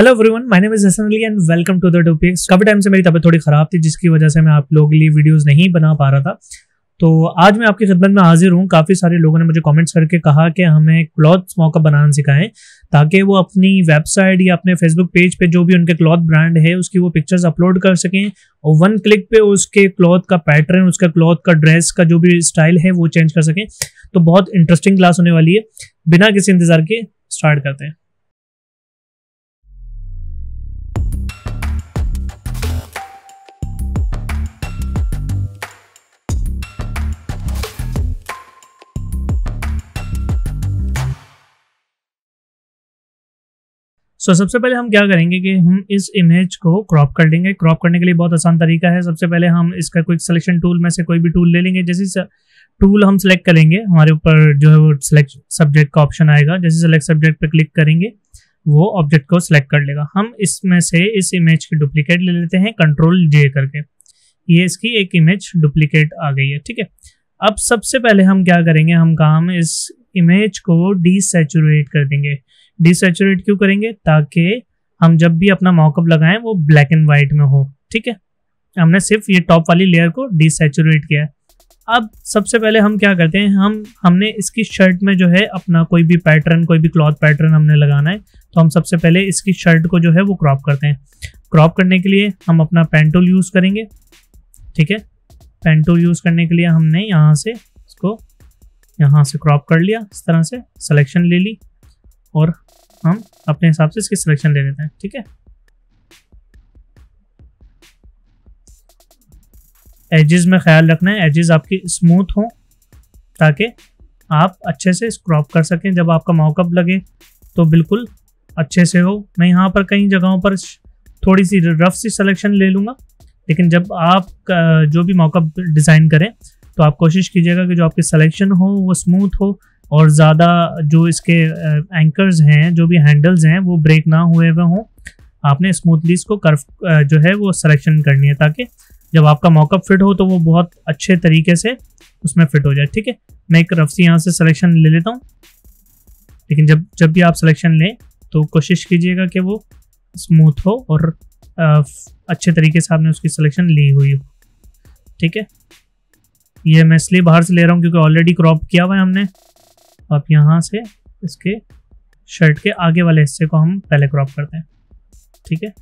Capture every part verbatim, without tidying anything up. Hello everyone, my name is Hasan Ali and welcome to the topics. काफी time से मेरी तबीयत थोड़ी खराब थी, जिसकी वजह से मैं आप लोगों के लिए वीडियोस नहीं बना पा रहा था। तो आज मैं आपकी खिदमत में हाजिर हूँ। काफी सारे लोगों ने मुझे कमेंट्स करके कहा कि हमें क्लॉथ मॉकअप बनाना सिखाएं, ताकि वो अपनी वेबसाइट या अपने फेसबुक पेज पे जो भी उनके क्लॉथ ब्रांड है उसकी वो पिक्चर्स अपलोड कर सकें और वन क्लिक पे उसके क्लॉथ का पैटर्न, उसका क्लॉथ का ड्रेस का जो भी स्टाइल है वो चेंज कर सकें। तो बहुत इंटरेस्टिंग क्लास होने वाली है, बिना किसी इंतजार के स्टार्ट करते हैं। तो so, सबसे पहले हम क्या करेंगे कि हम इस इमेज को क्रॉप कर लेंगे। क्रॉप करने के लिए बहुत आसान तरीका है। सबसे पहले हम इसका कोई सिलेक्शन टूल में से कोई भी टूल ले लेंगे। जैसे टूल हम सेलेक्ट करेंगे, हमारे ऊपर जो है वो सिलेक्ट सब्जेक्ट का ऑप्शन आएगा। जैसे सेलेक्ट सब्जेक्ट पे क्लिक करेंगे वो ऑब्जेक्ट को सिलेक्ट कर लेगा। हम इसमें से इस इमेज की डुप्लीकेट ले लेते हैं, कंट्रोल जे करके। ये इसकी एक इमेज डुप्लीकेट आ गई है, ठीक है। अब सबसे पहले हम क्या करेंगे, हम काम इस इमेज को डीसैचुरेट कर देंगे। डिसैचुरेट क्यों करेंगे? ताकि हम जब भी अपना मॉकअप लगाएं वो ब्लैक एंड वाइट में हो, ठीक है। हमने सिर्फ ये टॉप वाली लेयर को डिसैचुरेट किया है। अब सबसे पहले हम क्या करते हैं, हम हमने इसकी शर्ट में जो है अपना कोई भी पैटर्न, कोई भी क्लॉथ पैटर्न हमने लगाना है। तो हम सबसे पहले इसकी शर्ट को जो है वो क्रॉप करते हैं। क्रॉप करने के लिए हम अपना पेन टूल यूज़ करेंगे, ठीक है। पेन टूल यूज़ करने के लिए हमने यहाँ से इसको यहाँ से क्रॉप कर लिया, इस तरह से सिलेक्शन ले ली और हम अपने हिसाब से इसकी सिलेक्शन ले लेते हैं, ठीक है। एजेस में ख्याल रखना है, एजेस आपकी स्मूथ हो ताकि आप अच्छे से क्रॉप कर सकें। जब आपका मॉकअप लगे तो बिल्कुल अच्छे से हो। मैं यहाँ पर कई जगहों पर थोड़ी सी रफ सी सिलेक्शन ले लूँगा, लेकिन जब आप जो भी मॉकअप डिज़ाइन करें तो आप कोशिश कीजिएगा कि जो आपकी सिलेक्शन हो वो स्मूथ हो और ज़्यादा जो इसके एंकर्स हैं, जो भी हैंडल्स हैं वो ब्रेक ना हुए हुए हों। आपने स्मूथली इसको कर्व जो है वो सिलेक्शन करनी है, ताकि जब आपका मॉकअप फिट हो तो वो बहुत अच्छे तरीके से उसमें फिट हो जाए, ठीक है। मैं एक रफ से यहाँ से सिलेक्शन ले लेता हूँ, लेकिन जब जब भी आप सिलेक्शन लें तो कोशिश कीजिएगा कि वो स्मूथ हो और आ, अच्छे तरीके से आपने उसकी सिलेक्शन ली हुई हो, ठीक है। ये मैं इसलिए बाहर से ले रहा हूँ क्योंकि ऑलरेडी क्रॉप किया हुआ है हमने। अब यहाँ से इसके शर्ट के आगे वाले हिस्से को हम पहले क्रॉप करते हैं, ठीक है।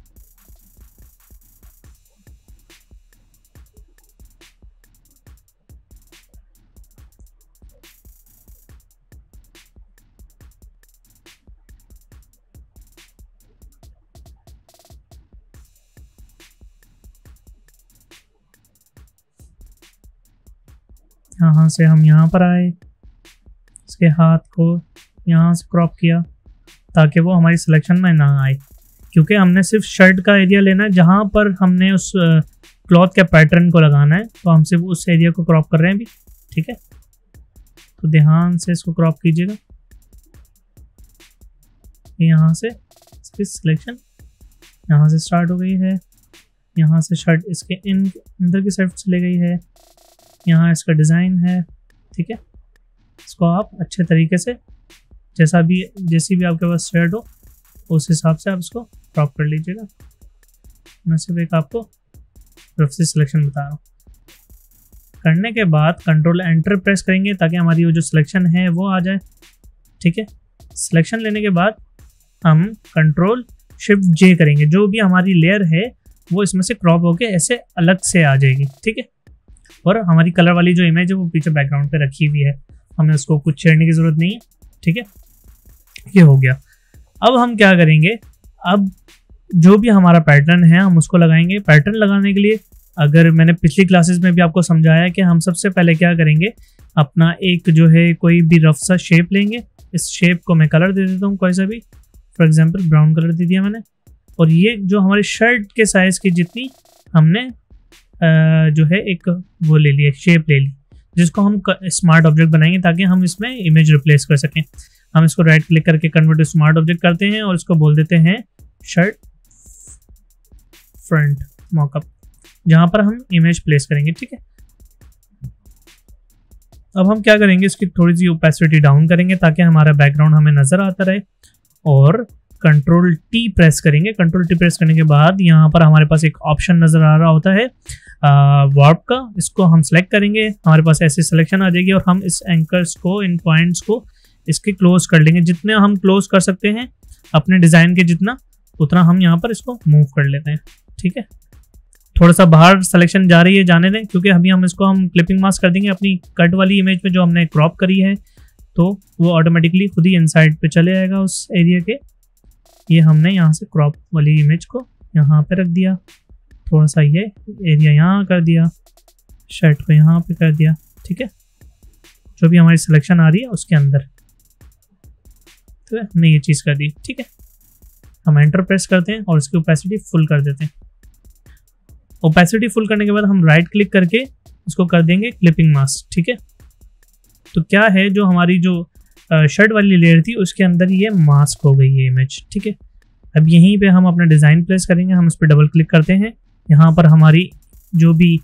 यहाँ से हम यहाँ पर आए, इसके हाथ को यहाँ से क्रॉप किया ताकि वो हमारी सिलेक्शन में ना आए, क्योंकि हमने सिर्फ शर्ट का एरिया लेना है जहाँ पर हमने उस क्लॉथ के पैटर्न को लगाना है। तो हम सिर्फ उस एरिया को क्रॉप कर रहे हैं अभी, ठीक है। तो ध्यान से इसको क्रॉप कीजिएगा, यहाँ से इसकी सिलेक्शन यहाँ से स्टार्ट हो गई है, यहाँ से शर्ट इसके इन अंदर की साइड चली गई है, यहाँ इसका डिज़ाइन है, ठीक है। इसको आप अच्छे तरीके से जैसा भी जैसी भी आपके पास शर्ट हो उस हिसाब से आप इसको क्रॉप कर लीजिएगा। मैं सिर्फ एक आपको रफ से सिलेक्शन बता रहा हूँ। करने के बाद कंट्रोल एंटर प्रेस करेंगे ताकि हमारी वो जो सिलेक्शन है वो आ जाए, ठीक है। सिलेक्शन लेने के बाद हम कंट्रोल शिफ्ट जे करेंगे, जो भी हमारी लेयर है वो इसमें से क्रॉप होके ऐसे अलग से आ जाएगी, ठीक है। और हमारी कलर वाली जो इमेज है वो पीछे बैकग्राउंड पर रखी हुई है, हमें उसको कुछ छेड़ने की ज़रूरत नहीं है, ठीक है। ये हो गया। अब हम क्या करेंगे, अब जो भी हमारा पैटर्न है हम उसको लगाएंगे। पैटर्न लगाने के लिए अगर मैंने पिछली क्लासेस में भी आपको समझाया कि हम सबसे पहले क्या करेंगे, अपना एक जो है कोई भी रफ सा शेप लेंगे। इस शेप को मैं कलर दे देता हूँ, कोई सा भी, फॉर एग्जाम्पल ब्राउन कलर दे दिया मैंने। और ये जो हमारे शर्ट के साइज़ की जितनी हमने जो है एक वो ले ली, एक शेप ले ली, जिसको हम स्मार्ट ऑब्जेक्ट बनाएंगे ताकि हम इसमें इमेज रिप्लेस कर सकें। हम इसको राइट क्लिक करके कन्वर्ट टू स्मार्ट ऑब्जेक्ट करते हैं और इसको बोल देते हैं शर्ट फ्रंट मॉकअप, जहां पर हम इमेज प्लेस करेंगे, ठीक है। अब हम क्या करेंगे, इसकी थोड़ी सी ओपेसिटी डाउन करेंगे ताकि हमारा बैकग्राउंड हमें नज़र आता रहे। और कंट्रोल टी प्रेस करेंगे। कंट्रोल टी प्रेस करने के बाद यहाँ पर हमारे पास एक ऑप्शन नज़र आ रहा होता है वार्प का, इसको हम सेलेक्ट करेंगे। हमारे पास ऐसी सिलेक्शन आ जाएगी और हम इस एंकर्स को, इन पॉइंट्स को इसके क्लोज कर लेंगे। जितने हम क्लोज कर सकते हैं अपने डिज़ाइन के जितना, उतना हम यहाँ पर इसको मूव कर लेते हैं। ठीक है, थोड़ा सा बाहर सिलेक्शन जा रही है, जाने दें, क्योंकि अभी हम इसको हम क्लिपिंग मास्क कर देंगे अपनी कट वाली इमेज में जो हमने क्रॉप करी है, तो वो ऑटोमेटिकली खुद ही इनसाइड पे चले आएगा उस एरिया के। ये हमने यहाँ से क्रॉप वाली इमेज को यहाँ पे रख दिया, थोड़ा सा ये एरिया यहाँ कर दिया, शर्ट को यहाँ पे कर दिया। ठीक है, जो भी हमारी सिलेक्शन आ रही है उसके अंदर तो हमने ये चीज़ कर दी। ठीक है, हम एंटर प्रेस करते हैं और इसकी ओपेसिटी फुल कर देते हैं। ओपेसिटी फुल करने के बाद हम राइट क्लिक करके इसको कर देंगे क्लिपिंग मास्क। ठीक है, तो क्या है, जो हमारी जो शर्ट वाली लेयर थी उसके अंदर ये मास्क हो गई है इमेज। ठीक है, अब यहीं पे हम अपना डिज़ाइन प्लेस करेंगे। हम इस पर डबल क्लिक करते हैं, यहाँ पर हमारी जो भी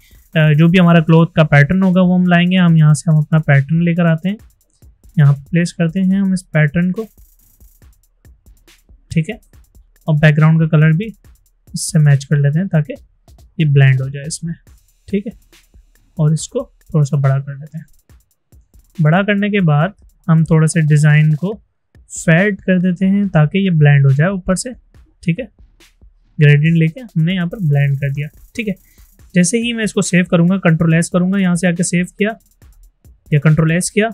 जो भी हमारा क्लोथ का पैटर्न होगा वो हम लाएंगे। हम यहाँ से हम अपना पैटर्न लेकर आते हैं, यहाँ प्लेस करते हैं हम इस पैटर्न को। ठीक है, और बैकग्राउंड का कलर भी इससे मैच कर लेते हैं ताकि ये ब्लेंड हो जाए इसमें। ठीक है, और इसको थोड़ा सा बड़ा कर लेते हैं। बड़ा करने के बाद हम थोड़ा सा डिज़ाइन को फेड कर देते हैं ताकि ये ब्लेंड हो जाए ऊपर से। ठीक है, ग्रेडियंट लेके हमने यहाँ पर ब्लेंड कर दिया। ठीक है, जैसे ही मैं इसको सेव करूँगा, कंट्रोल एस करूँगा, यहाँ से आके सेव किया या कंट्रोल एस किया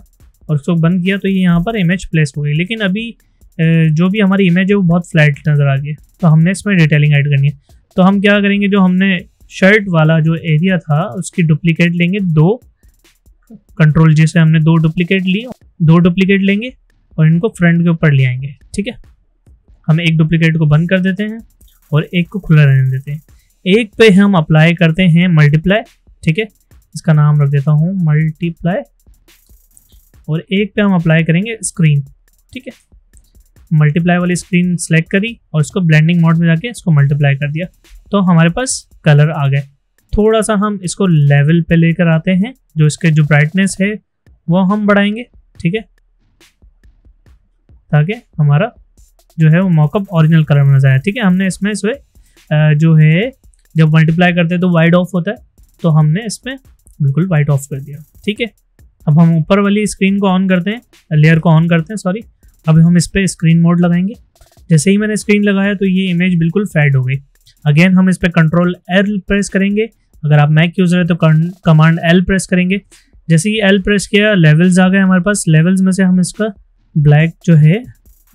और उसको बंद किया, तो ये यहाँ पर इमेज प्लेस हो गई। लेकिन अभी जो भी हमारी इमेज है वो बहुत फ्लैट नज़र आ रही है, तो हमने इसमें डिटेलिंग ऐड करनी है। तो हम क्या करेंगे, जो हमने शर्ट वाला जो एरिया था उसकी डुप्लीकेट लेंगे दो, कंट्रोल जी से हमने दो डुप्लीकेट ली, दो डुप्लीकेट लेंगे और इनको फ्रंट के ऊपर ले आएंगे। ठीक है, हम एक डुप्लीकेट को बंद कर देते हैं और एक को खुला रहने देते हैं। एक पे हम अप्लाई करते हैं मल्टीप्लाई। ठीक है, इसका नाम रख देता हूँ मल्टीप्लाई, और एक पे हम अप्लाई करेंगे स्क्रीन। ठीक है, मल्टीप्लाई वाली स्क्रीन सेलेक्ट करी और इसको ब्लेंडिंग मोड में जाके इसको मल्टीप्लाई कर दिया, तो हमारे पास कलर आ गए। थोड़ा सा हम इसको लेवल पे लेकर आते हैं, जो इसके जो ब्राइटनेस है वो हम बढ़ाएंगे। ठीक है, ताकि हमारा जो है वो मॉकअप ओरिजिनल कलर में नजर आए। ठीक है, हमने इसमें इसमें जो है जब मल्टीप्लाई करते हैं तो वाइड ऑफ होता है, तो हमने इसमें बिल्कुल वाइड ऑफ कर दिया। ठीक है, अब हम ऊपर वाली स्क्रीन को ऑन करते हैं, लेयर को ऑन करते हैं, सॉरी। अब हम इस पर स्क्रीन मोड लगाएंगे। जैसे ही मैंने स्क्रीन लगाया तो ये इमेज बिल्कुल फेड हो गई। अगेन हम इस पर कंट्रोल एल प्रेस करेंगे, अगर आप मैक यूज़र है तो कमांड एल प्रेस करेंगे। जैसे ही एल प्रेस किया, लेवल्स आ गए हमारे पास। लेवल्स में से हम इसका ब्लैक जो है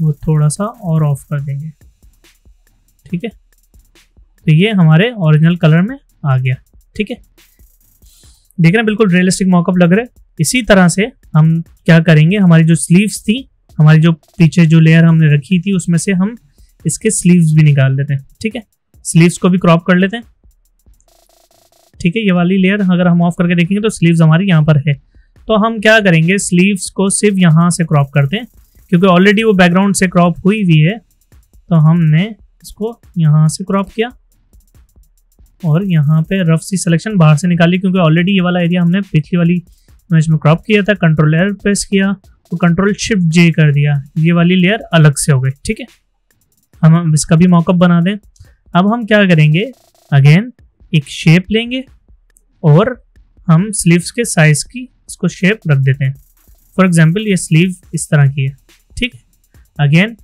वो थोड़ा सा और ऑफ कर देंगे। ठीक है, तो ये हमारे ओरिजिनल कलर में आ गया। ठीक है, देख रहे हैं, बिल्कुल रियलिस्टिक मॉकअप लग रहा है। इसी तरह से हम क्या करेंगे, हमारी जो स्लीव्स थी, हमारी जो पीछे जो लेयर हमने रखी थी, उसमें से हम इसके स्लीव्स भी निकाल लेते हैं। ठीक है, स्लीव्स को भी क्रॉप कर लेते हैं। ठीक है, ये वाली लेयर अगर हम ऑफ करके देखेंगे तो स्लीव्स हमारी यहाँ पर है, तो हम क्या करेंगे, स्लीव्स को सिर्फ यहाँ से क्रॉप करते हैं, क्योंकि ऑलरेडी वो बैकग्राउंड से क्रॉप हुई हुई है। तो हमने इसको यहाँ से क्रॉप किया और यहाँ पे रफ सी सिलेक्शन बाहर से निकाली, क्योंकि ऑलरेडी ये वाला एरिया हमने पिछली वाली इमेज में क्रॉप किया था। कंट्रोल एयर प्रेस किया, कंट्रोल शिफ्ट जे कर दिया, ये वाली लेयर अलग से हो गई। ठीक है, हम इसका भी मॉकअप बना दें। अब हम क्या करेंगे, अगेन एक शेप लेंगे और हम स्लीव्स के साइज की इसको शेप रख देते हैं। फॉर एग्जांपल ये स्लीव इस तरह की है। ठीक है, अगेन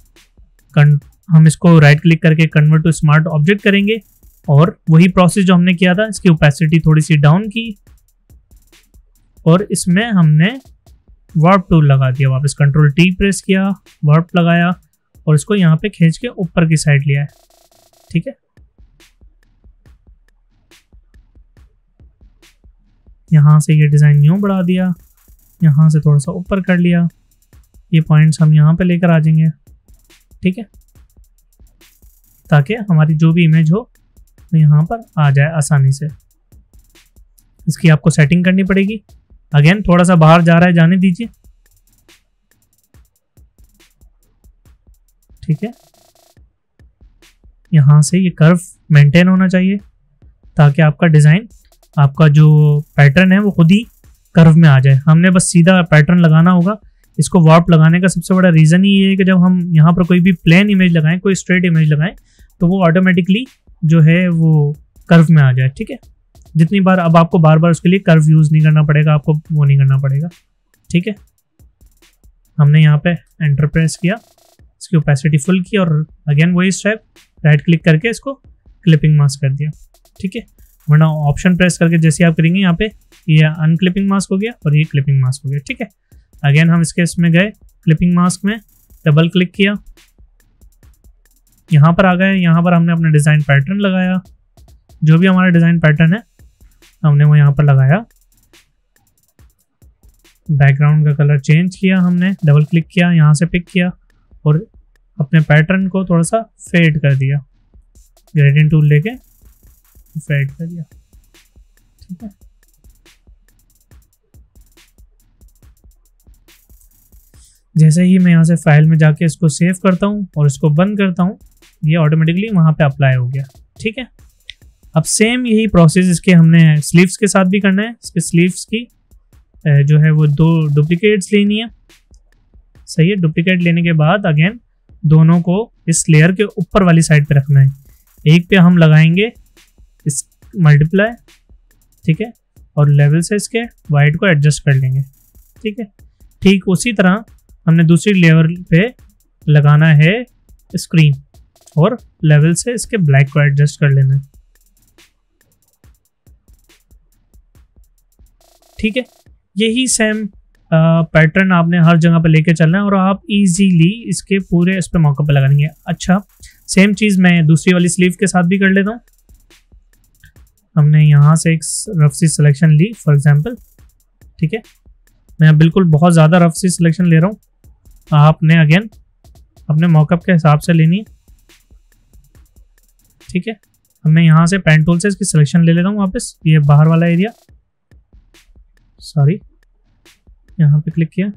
हम इसको राइट क्लिक करके कन्वर्ट टू स्मार्ट ऑब्जेक्ट करेंगे और वही प्रोसेस जो हमने किया था, इसकी ओपेसिटी थोड़ी सी डाउन की और इसमें हमने वार्प टूल लगा दिया वापस। कंट्रोल टी प्रेस किया, वार्प लगाया और इसको यहाँ पे खींच के ऊपर की साइड लिया है। ठीक है, यहाँ से ये डिज़ाइन यूँ बढ़ा दिया, यहाँ से थोड़ा सा ऊपर कर लिया, ये पॉइंट्स हम यहाँ पे लेकर आ जाएंगे। ठीक है, ताकि हमारी जो भी इमेज हो तो यहाँ पर आ जाए आसानी से। इसकी आपको सेटिंग करनी पड़ेगी। अगेन थोड़ा सा बाहर जा रहा है, जाने दीजिए। ठीक है, यहाँ से ये कर्व मेंटेन होना चाहिए ताकि आपका डिज़ाइन, आपका जो पैटर्न है वो खुद ही कर्व में आ जाए। हमने बस सीधा पैटर्न लगाना होगा, इसको वार्प लगाने का सबसे बड़ा रीज़न ही है कि जब हम यहाँ पर कोई भी प्लेन इमेज लगाएं, कोई स्ट्रेट इमेज लगाएं, तो वो ऑटोमेटिकली जो है वो कर्व में आ जाए। ठीक है, जितनी बार अब आपको बार बार उसके लिए कर्व यूज़ नहीं करना पड़ेगा, आपको वो नहीं करना पड़ेगा। ठीक है, हमने यहाँ पे एंटर प्रेस किया, इसकी ओपेसिटी फुल की और अगेन वही स्टेप, राइट क्लिक करके इसको क्लिपिंग मास्क कर दिया। ठीक है, वरना ऑप्शन प्रेस करके जैसे आप करेंगे यहाँ पे ये अनक्लिपिंग मास्क हो गया और ये क्लिपिंग मास्क हो गया। ठीक है, अगेन हम इसके इसमें गए, क्लिपिंग मास्क में डबल क्लिक किया, यहाँ पर आ गए। यहाँ पर हमने अपना डिज़ाइन पैटर्न लगाया, जो भी हमारा डिज़ाइन पैटर्न है हमने वो यहाँ पर लगाया। बैकग्राउंड का कलर चेंज किया हमने, डबल क्लिक किया, यहाँ से पिक किया और अपने पैटर्न को थोड़ा सा फेड कर दिया, ग्रेडियंट टूल लेके फेड कर दिया। ठीक है, जैसे ही मैं यहाँ से फाइल में जाके इसको सेव करता हूँ और इसको बंद करता हूँ, ये ऑटोमेटिकली वहाँ पे अप्लाई हो गया। ठीक है, अब सेम यही प्रोसेस इसके हमने स्लीव्स के साथ भी करना है। इसके स्लीव्स की जो है वो दो डुप्लीकेट्स लेनी है। सही है, डुप्लीकेट लेने के बाद अगेन दोनों को इस लेयर के ऊपर वाली साइड पे रखना है। एक पे हम लगाएंगे इस मल्टीप्लाई, ठीक है, और लेवल से इसके वाइड को एडजस्ट कर लेंगे। ठीक है, ठीक उसी तरह हमने दूसरी लेयर पे लगाना है स्क्रीन और लेवल से इसके ब्लैक को एडजस्ट कर लेना है। ठीक है, यही सेम पैटर्न आपने हर जगह पे लेके चलना है और आप इजीली इसके पूरे इस पर मॉकअप पे लगाएंगे। अच्छा, सेम चीज़ मैं दूसरी वाली स्लीव के साथ भी कर लेता हूँ। हमने यहाँ से एक रफ सी सिलेक्शन ली फॉर एग्जांपल। ठीक है, मैं बिल्कुल बहुत ज़्यादा रफ सी सिलेक्शन ले रहा हूँ, आपने अगेन अपने मॉकअप के हिसाब से लेनी है। ठीक है, मैं यहाँ से पेन टूल से इसकी सिलेक्शन ले लेता हूँ वापस, ये बाहर वाला एरिया, सॉरी, यहाँ पे क्लिक किया।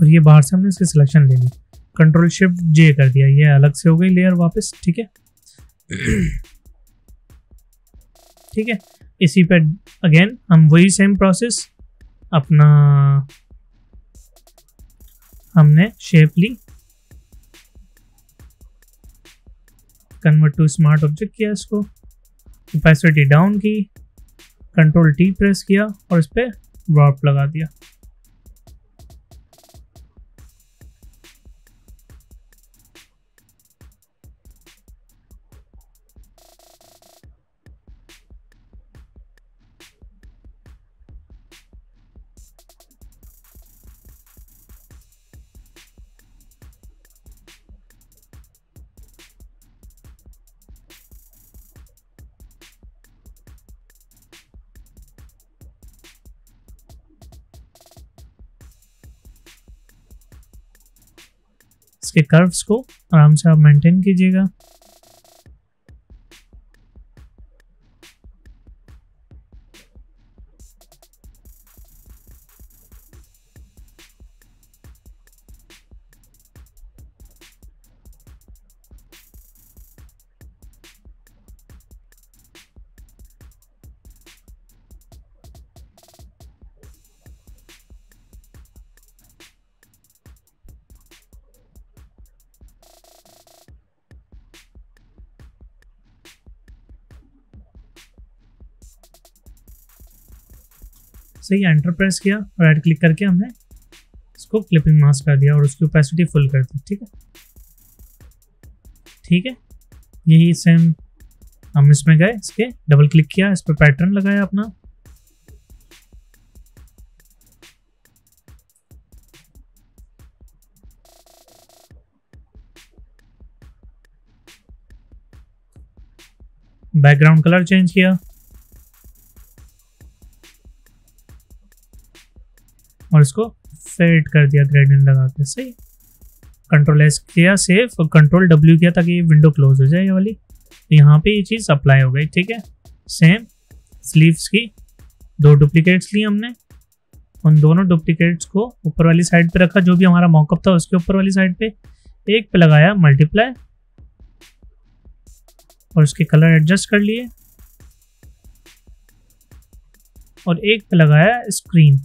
और ये बाहर से हमने इसकी सिलेक्शन ले ली, कंट्रोल शिफ्ट जे कर दिया, ये अलग से हो गई लेयर वापस। ठीक है, ठीक है, इसी पे अगेन हम वही सेम प्रोसेस अपना, हमने शेप ली, कन्वर्ट टू स्मार्ट ऑब्जेक्ट किया, इसको ओपेसिटी डाउन की, कंट्रोल टी प्रेस किया और इस पर वार्प लगा दिया। इसके कर्व्स को आराम से आप मेंटेन कीजिएगा। सही, एंटर प्रेस किया, राइट क्लिक करके हमने इसको क्लिपिंग मास्क कर दिया और उसकी ओपेसिटी फुल कर दी। ठीक है, ठीक है, यही सेम हम इसमें गए, इसके डबल क्लिक किया, इस पर पैटर्न लगाया अपना, बैकग्राउंड कलर चेंज किया और इसको फेड कर दिया ग्रेडियंट लगा के। सही, कंट्रोल एस किया सेव और कंट्रोल डब्ल्यू किया ताकि ये विंडो क्लोज हो जाए ये वाली। तो यहाँ पे ये चीज़ अप्लाई हो गई। ठीक है, सेम स्लीव्स की दो डुप्लीकेट्स ली हमने, उन दोनों डुप्लीकेट्स को ऊपर वाली साइड पे रखा, जो भी हमारा मॉकअप था उसके ऊपर वाली साइड पे, एक पे लगाया मल्टीप्लाई और उसके कलर एडजस्ट कर लिए, और एक पे लगाया स्क्रीन।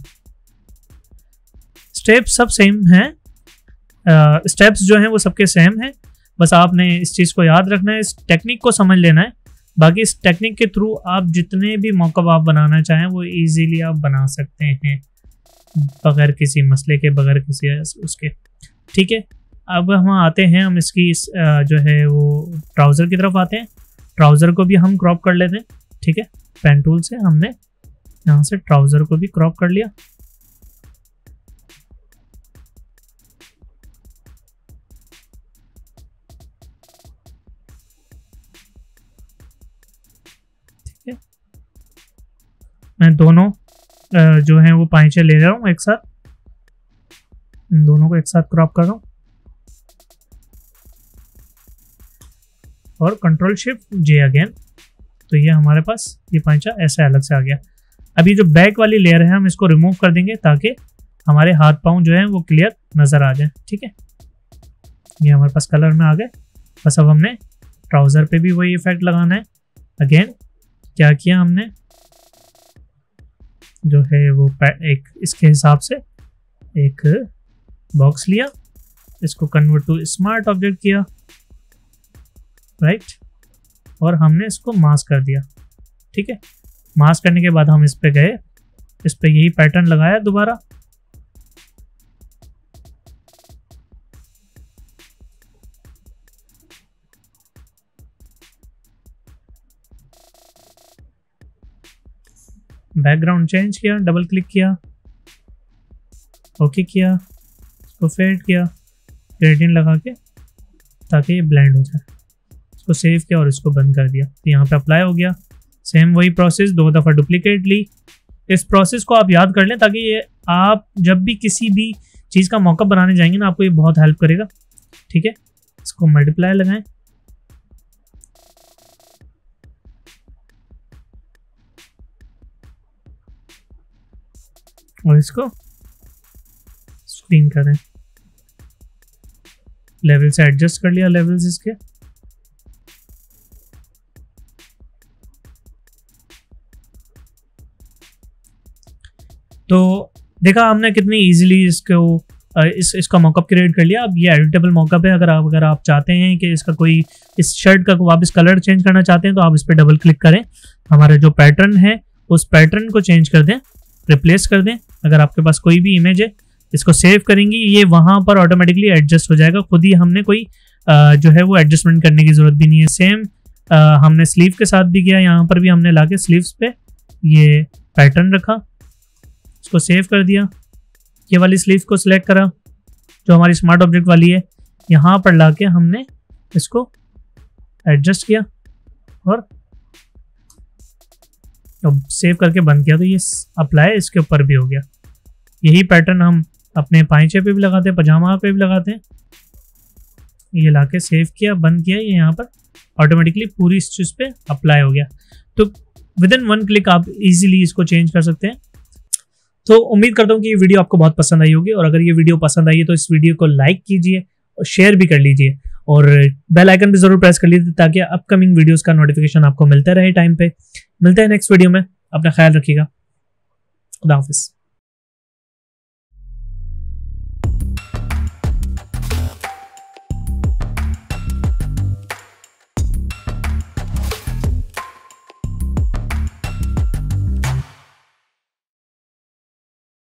स्टेप्स सब सेम हैं, स्टेप्स uh, जो हैं वो सबके सेम हैं, बस आपने इस चीज़ को याद रखना है, इस टेक्निक को समझ लेना है। बाकी इस टेक्निक के थ्रू आप जितने भी मॉकअप आप बनाना चाहें वो इजीली आप बना सकते हैं, बगैर किसी मसले के, बगैर किसी उसके। ठीक है, अब हम आते हैं, हम इसकी इस, जो है वो ट्राउज़र की तरफ आते हैं। ट्राउज़र को भी हम क्रॉप कर लेते हैं। ठीक है, पेन टूल से हमने यहाँ से ट्राउज़र को भी क्रॉप कर लिया। मैं दोनों जो हैं वो पाइचे ले रहा हूँ एक साथ, इन दोनों को एक साथ क्रॉप कर रहा हूँ और कंट्रोल शिफ्ट जे अगेन, तो ये हमारे पास ये पाइचा ऐसे अलग से आ गया। अभी जो बैक वाली लेयर है हम इसको रिमूव कर देंगे ताकि हमारे हाथ पांव जो हैं वो क्लियर नज़र आ जाए। ठीक है, ये हमारे पास कलर में आ गए। बस अब हमने ट्राउज़र पे भी वही इफेक्ट लगाना है। अगेन क्या किया हमने, जो है वो एक इसके हिसाब से एक बॉक्स लिया, इसको कन्वर्ट टू स्मार्ट ऑब्जेक्ट किया, राइट, और हमने इसको मास्क कर दिया। ठीक है, मास्क करने के बाद हम इस पे गए, इस पे यही पैटर्न लगाया दोबारा, बैकग्राउंड चेंज किया, डबल क्लिक किया, ओके किया, इसको फेड किया, ग्रेडियंट लगा के ताकि ये ब्लेंड हो जाए। इसको सेव किया और इसको बंद कर दिया। यहाँ पे अप्लाई हो गया। सेम वही प्रोसेस, दो दफ़ा डुप्लीकेट ली। इस प्रोसेस को आप याद कर लें ताकि ये आप जब भी किसी भी चीज़ का मॉकअप बनाने जाएंगे ना, आपको ये बहुत हेल्प करेगा। ठीक है, इसको मल्टीप्लाई लगाएँ, और इसको स्क्रीन करें, लेवल से एडजस्ट कर लिया, लेवल्स इसके, तो देखा हमने कितनी इजीली इसको इस इसका मॉकअप क्रिएट कर लिया। अब ये एडिटेबल मॉकअप है। अगर आप अगर आप चाहते हैं कि इसका कोई इस शर्ट का वापस कलर चेंज करना चाहते हैं तो आप इस पर डबल क्लिक करें, हमारा जो पैटर्न है उस पैटर्न को चेंज कर दें, रिप्लेस कर दें। अगर आपके पास कोई भी इमेज है, इसको सेव करेंगी, ये वहाँ पर ऑटोमेटिकली एडजस्ट हो जाएगा खुद ही, हमने कोई आ, जो है वो एडजस्टमेंट करने की ज़रूरत भी नहीं है। सेम आ, हमने स्लीव के साथ भी किया, यहाँ पर भी हमने लाके स्लीव्स पे ये पैटर्न रखा, इसको सेव कर दिया, ये वाली स्लीव को सिलेक्ट करा जो हमारी स्मार्ट ऑब्जेक्ट वाली है, यहाँ पर लाके हमने इसको एडजस्ट किया और तो सेव करके बंद किया, तो ये अप्लाई इसके ऊपर भी हो गया। यही पैटर्न हम अपने पाइचे पे भी लगाते हैं, पजामा पे भी लगाते हैं। ये लाके सेव किया, बंद किया, ये यहाँ पर ऑटोमेटिकली पूरी इस चीज़ पे अप्लाई हो गया। तो विद इन वन क्लिक आप इजीली इसको चेंज कर सकते हैं। तो उम्मीद करता हूँ कि ये वीडियो आपको बहुत पसंद आई होगी, और अगर ये वीडियो पसंद आई है तो इस वीडियो को लाइक कीजिए और शेयर भी कर लीजिए, और बेल आइकन भी जरूर प्रेस कर लीजिए ताकि अपकमिंग वीडियोस का नोटिफिकेशन आपको मिलता रहे टाइम पे। मिलते हैं नेक्स्ट वीडियो में, अपना ख्याल रखिएगा, खुदा हाफिज़।